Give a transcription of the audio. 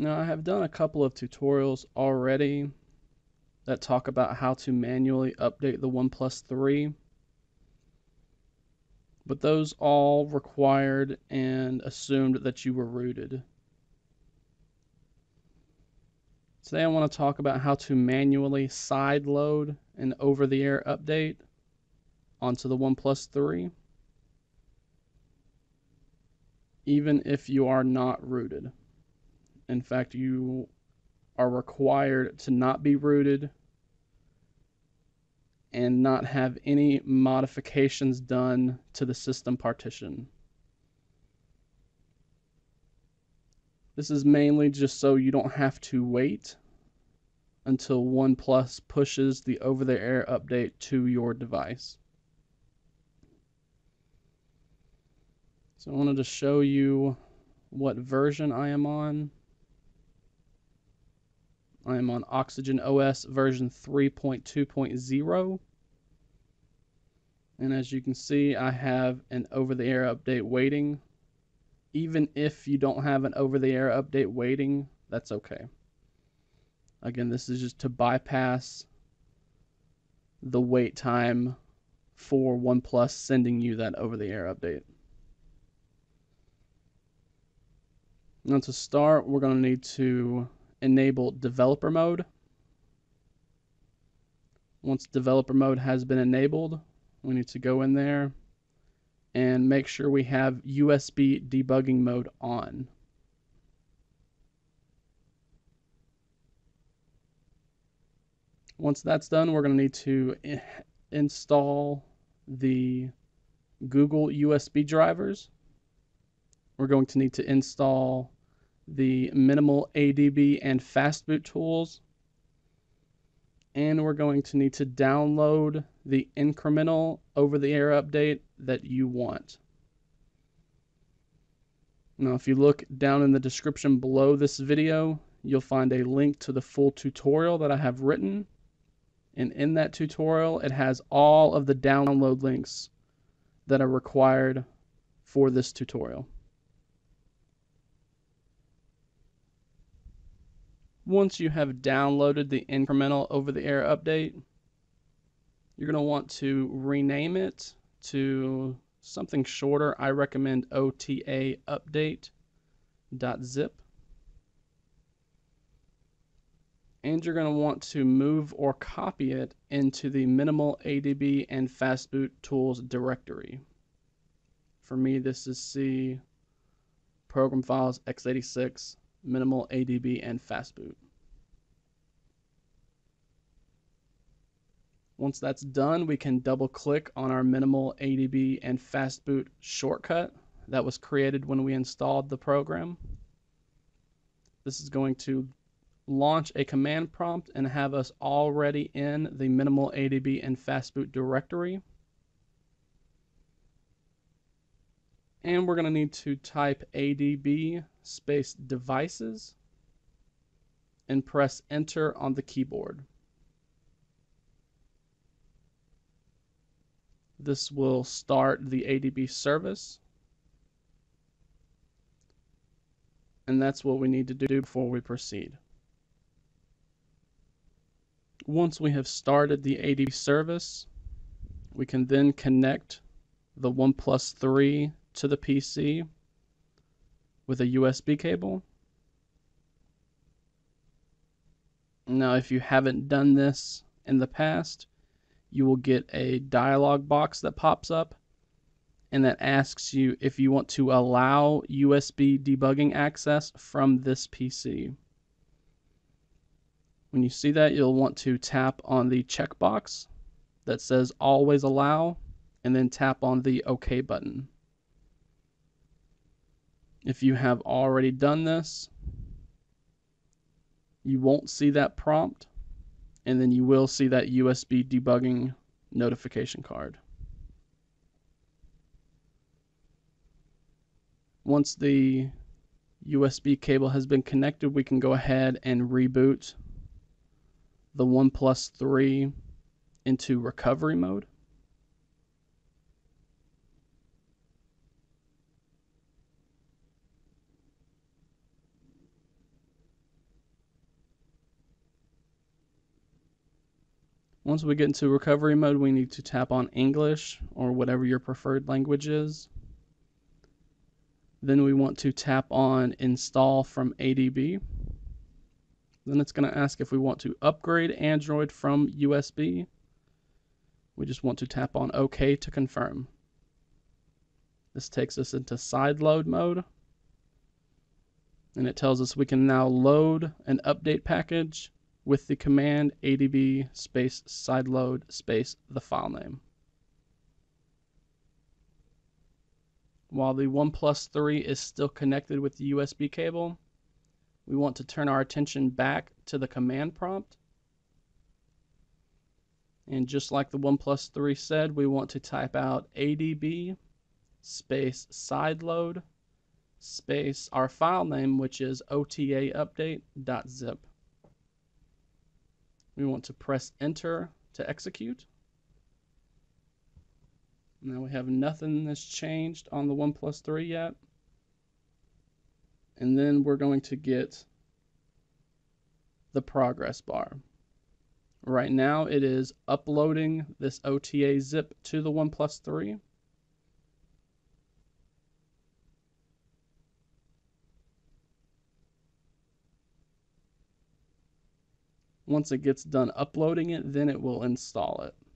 Now I have done a couple of tutorials already that talk about how to manually update the OnePlus 3, but those all required and assumed that you were rooted. Today I want to talk about how to manually sideload an over-the-air update onto the OnePlus 3, even if you are not rooted. In fact, you are required to not be rooted and not have any modifications done to the system partition. This is mainly just so you don't have to wait until OnePlus pushes the over-the-air update to your device. So I wanted to show you what version I am on. I am on Oxygen OS version 3.2.0, and as you can see, I have an over-the-air update waiting. Even if you don't have an over-the-air update waiting, that's okay. Again, this is just to bypass the wait time for OnePlus sending you that over-the-air update. Now to start, we're going to need to enable developer mode. Once developer mode has been enabled, we need to go in there and make sure we have USB debugging mode on. Once that's done, we're going to need to install the Google USB drivers. We're going to need to install the minimal ADB and fastboot tools, and we're going to need to download the incremental over-the-air update that you want. Now if you look down in the description below this video, you'll find a link to the full tutorial that I have written, and in that tutorial it has all of the download links that are required for this tutorial. Once you have downloaded the incremental over-the-air update, you're going to want to rename it to something shorter. I recommend OTA update.zip. And you're going to want to move or copy it into the minimal ADB and fastboot tools directory. For me, this is C, program files, x86. Minimal ADB and fastboot. Once that's done, we can double click on our minimal ADB and fastboot shortcut that was created when we installed the program. This is going to launch a command prompt and have us already in the minimal ADB and fastboot directory. And we're going to need to type ADB space devices and press enter on the keyboard. This will start the ADB service, and that's what we need to do before we proceed. Once we have started the ADB service, we can then connect the OnePlus 3 to the PC with a USB cable. Now if you haven't done this in the past, you will get a dialog box that pops up and that asks you if you want to allow USB debugging access from this PC. When you see that, you'll want to tap on the checkbox that says always allow and then tap on the OK button. If you have already done this, you won't see that prompt, and then you will see that USB debugging notification card. Once the USB cable has been connected, we can go ahead and reboot the OnePlus 3 into recovery mode. Once we get into recovery mode, we need to tap on English or whatever your preferred language is. Then we want to tap on Install from ADB. Then it's going to ask if we want to upgrade Android from USB. We just want to tap on OK to confirm. This takes us into side load mode. And it tells us we can now load an update package with the command ADB space sideload space the file name. While the OnePlus 3 is still connected with the USB cable, we want to turn our attention back to the command prompt. And just like the OnePlus 3 said, we want to type out ADB space sideload space our file name, which is OTA update.zip. We want to press enter to execute. Now we have nothing that's changed on the OnePlus 3 yet. And then we're going to get the progress bar. Right now it is uploading this OTA zip to the OnePlus 3. Once it gets done uploading it, then it will install it.